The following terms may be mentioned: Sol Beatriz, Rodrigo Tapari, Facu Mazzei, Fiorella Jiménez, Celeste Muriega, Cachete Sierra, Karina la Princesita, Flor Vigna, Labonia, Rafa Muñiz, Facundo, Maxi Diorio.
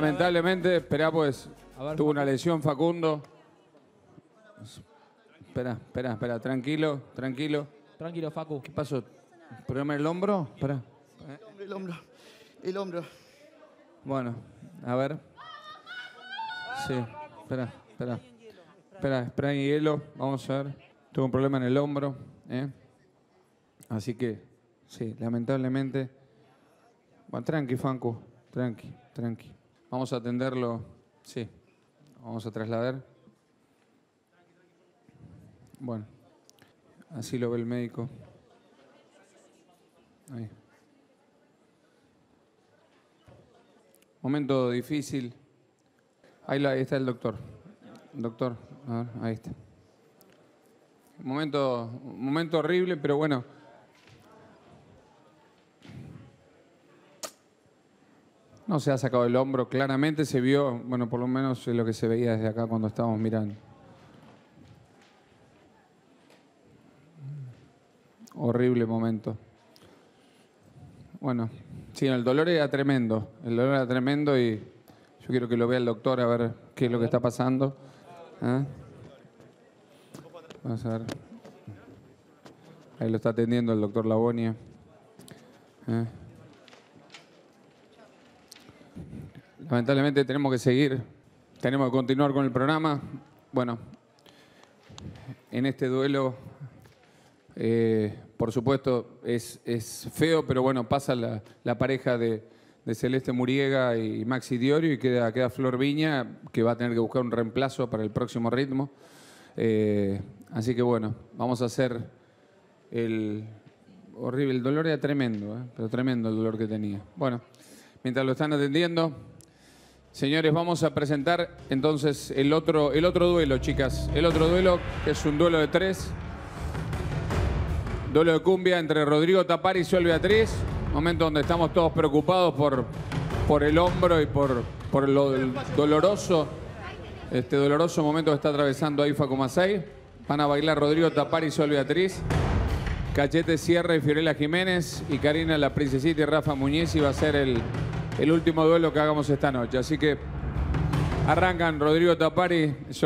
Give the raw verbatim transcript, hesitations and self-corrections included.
Lamentablemente, esperá, pues, ver, tuvo una lesión Facundo. Esperá, esperá, esperá, tranquilo, tranquilo. Tranquilo, Facu. ¿Qué pasó? ¿Problema en el hombro? Esperá. El hombro, el hombro, el hombro. Bueno, a ver. Sí, esperá, esperá. Espera, espera en hielo, vamos a ver. Tuvo un problema en el hombro, ¿eh? Así que, sí, lamentablemente. Bueno, tranqui, Facu, tranqui, tranqui. Vamos a atenderlo, sí. Vamos a trasladar. Bueno, así lo ve el médico. Ahí. Momento difícil. Ahí está el doctor. Doctor, a ver, ahí está. Momento, momento horrible, pero bueno. No se ha sacado el hombro, claramente se vio, bueno, por lo menos es lo que se veía desde acá cuando estábamos mirando. Horrible momento. Bueno, sí, el dolor era tremendo, el dolor era tremendo y yo quiero que lo vea el doctor a ver qué es lo que está pasando. ¿Eh? Vamos a ver. Ahí lo está atendiendo el doctor Labonia. ¿Eh? Lamentablemente tenemos que seguir, tenemos que continuar con el programa. Bueno, en este duelo, eh, por supuesto, es, es feo, pero bueno, pasa la, la pareja de... de Celeste Muriega y Maxi Diorio y queda, queda Flor Vigna, que va a tener que buscar un reemplazo para el próximo ritmo. Eh, así que bueno, vamos a hacer el horrible, el dolor era tremendo, ¿eh? Pero tremendo el dolor que tenía. Bueno, mientras lo están atendiendo, señores, vamos a presentar entonces el otro, el otro duelo, chicas. El otro duelo, que es un duelo de tres. Duelo de cumbia entre Rodrigo Tapari y Sol Beatriz. Momento donde estamos todos preocupados por, por el hombro y por, por lo doloroso, este doloroso momento que está atravesando ahí Facu Mazzei. Van a bailar Rodrigo Tapari y Sol Beatriz, Cachete Sierra y Fiorella Jiménez, y Karina la Princesita y Rafa Muñiz, y va a ser el, el último duelo que hagamos esta noche. Así que arrancan Rodrigo Tapari y Sol